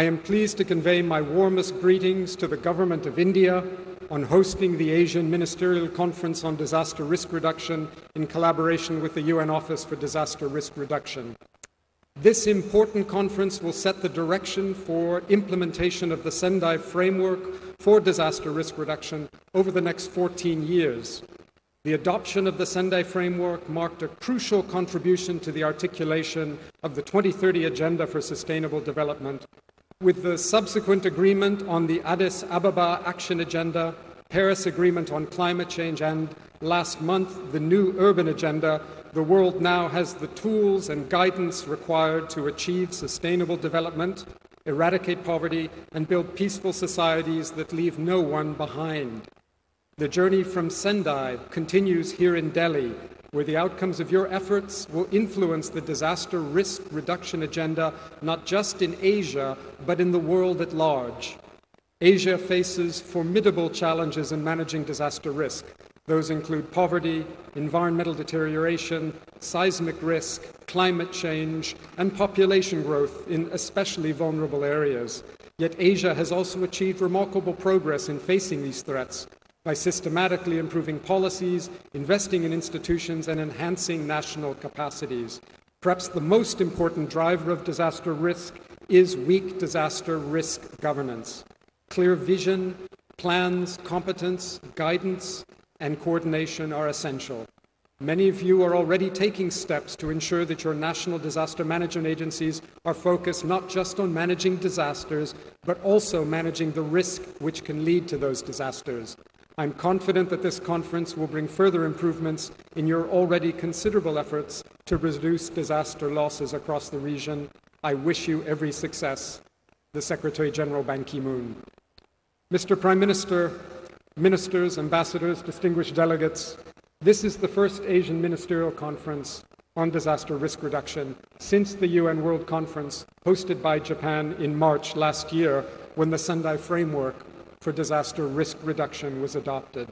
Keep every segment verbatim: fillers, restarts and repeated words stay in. I am pleased to convey my warmest greetings to the Government of India on hosting the Asian Ministerial Conference on Disaster Risk Reduction in collaboration with the U N Office for Disaster Risk Reduction. This important conference will set the direction for implementation of the Sendai Framework for Disaster Risk Reduction over the next fourteen years. The adoption of the Sendai Framework marked a crucial contribution to the articulation of the twenty thirty Agenda for Sustainable Development, with the subsequent agreement on the Addis Ababa Action Agenda, Paris Agreement on Climate Change, and last month, the new Urban Agenda. The world now has the tools and guidance required to achieve sustainable development, eradicate poverty, and build peaceful societies that leave no one behind. The journey from Sendai continues here in Delhi, where the outcomes of your efforts will influence the disaster risk reduction agenda, not just in Asia, but in the world at large. Asia faces formidable challenges in managing disaster risk. Those include poverty, environmental deterioration, seismic risk, climate change, and population growth in especially vulnerable areas. Yet Asia has also achieved remarkable progress in facing these threats, by systematically improving policies, investing in institutions, and enhancing national capacities. Perhaps the most important driver of disaster risk is weak disaster risk governance. Clear vision, plans, competence, guidance, and coordination are essential. Many of you are already taking steps to ensure that your national disaster management agencies are focused not just on managing disasters, but also managing the risk which can lead to those disasters. I'm confident that this conference will bring further improvements in your already considerable efforts to reduce disaster losses across the region. I wish you every success. The Secretary-General, Ban Ki-moon. Mister Prime Minister, ministers, ambassadors, distinguished delegates, this is the first Asian Ministerial Conference on Disaster Risk Reduction since the U N World Conference hosted by Japan in March last year, when the Sendai Framework for Disaster Risk Reduction was adopted.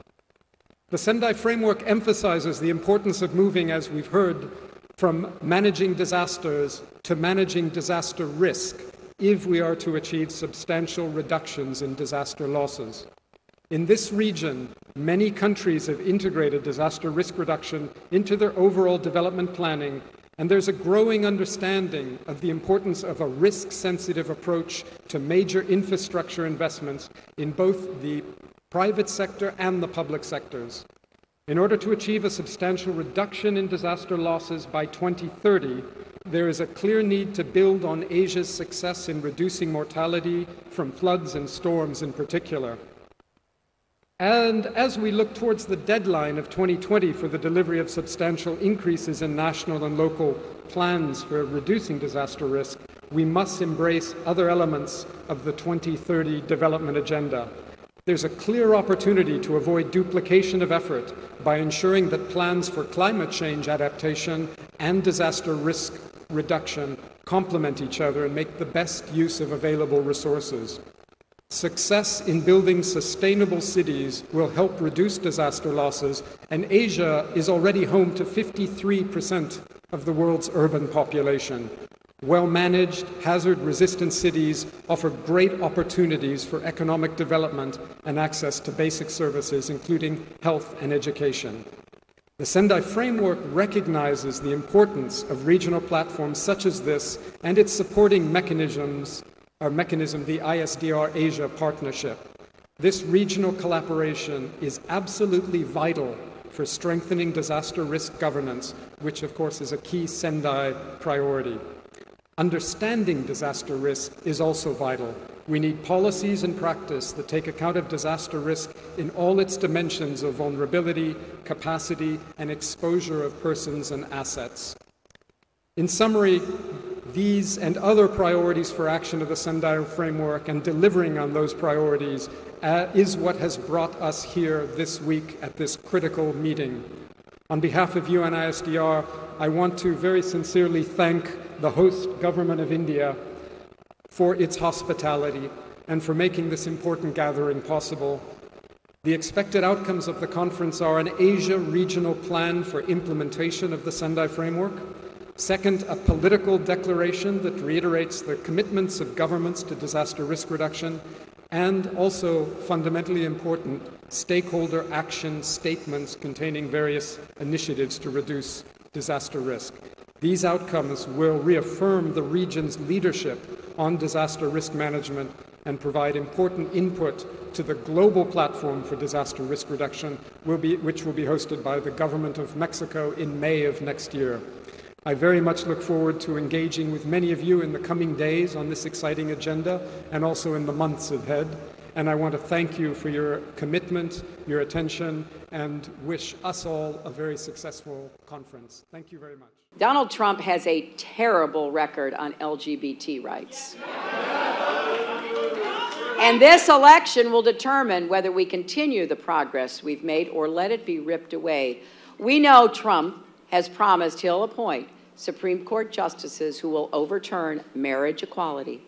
The Sendai Framework emphasizes the importance of moving, as we've heard, from managing disasters to managing disaster risk if we are to achieve substantial reductions in disaster losses. In this region, many countries have integrated disaster risk reduction into their overall development planning, and there's a growing understanding of the importance of a risk-sensitive approach to major infrastructure investments in both the private sector and the public sectors. In order to achieve a substantial reduction in disaster losses by twenty thirty, there is a clear need to build on Asia's success in reducing mortality from floods and storms in particular. And as we look towards the deadline of twenty twenty for the delivery of substantial increases in national and local plans for reducing disaster risk, we must embrace other elements of the twenty thirty Development Agenda. There's a clear opportunity to avoid duplication of effort by ensuring that plans for climate change adaptation and disaster risk reduction complement each other and make the best use of available resources. Success in building sustainable cities will help reduce disaster losses, and Asia is already home to fifty-three percent of the world's urban population. Well-managed, hazard-resistant cities offer great opportunities for economic development and access to basic services, including health and education. The Sendai Framework recognizes the importance of regional platforms such as this and its supporting mechanisms. Our mechanism, the I S D R Asia partnership. This regional collaboration is absolutely vital for strengthening disaster risk governance, which of course is a key Sendai priority. Understanding disaster risk is also vital. We need policies and practice that take account of disaster risk in all its dimensions of vulnerability, capacity, and exposure of persons and assets. In summary, these and other priorities for action of the Sendai Framework and delivering on those priorities uh, is what has brought us here this week at this critical meeting. On behalf of U N I S D R, I want to very sincerely thank the host government of India for its hospitality and for making this important gathering possible. The expected outcomes of the conference are an Asia regional plan for implementation of the Sendai Framework, Second, a political declaration that reiterates the commitments of governments to disaster risk reduction, and also, fundamentally important, stakeholder action statements containing various initiatives to reduce disaster risk. These outcomes will reaffirm the region's leadership on disaster risk management and provide important input to the global platform for disaster risk reduction, which will be hosted by the government of Mexico in May of next year. I very much look forward to engaging with many of you in the coming days on this exciting agenda and also in the months ahead. And I want to thank you for your commitment, your attention, and wish us all a very successful conference. Thank you very much. Donald Trump has a terrible record on L G B T rights. And this election will determine whether we continue the progress we've made or let it be ripped away. We know Trump has promised he'll appoint Supreme Court justices who will overturn marriage equality,